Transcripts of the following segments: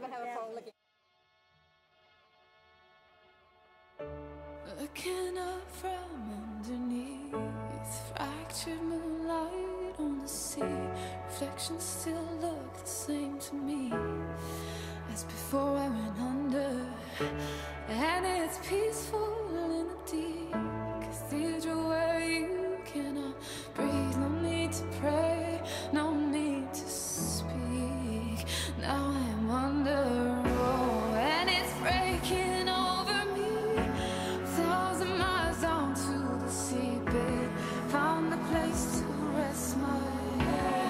never have a problem again. Looking up from underneath, fractured moonlight on the sea. Reflections still look the same to me as before I went under. And it's peaceful in the deep cathedral where you cannot breathe. No need to pray, no need to speak. Now I am under. Oh, and it's breaking over me. 1,000 miles down to the seabed, found a place to rest my head.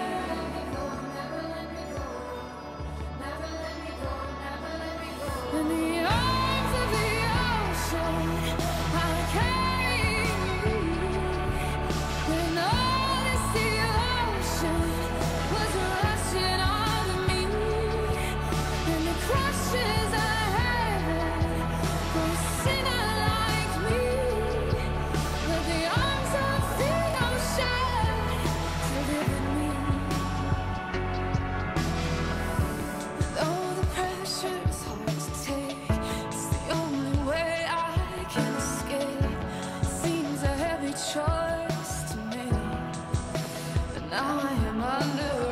Choice to me, but now I am under.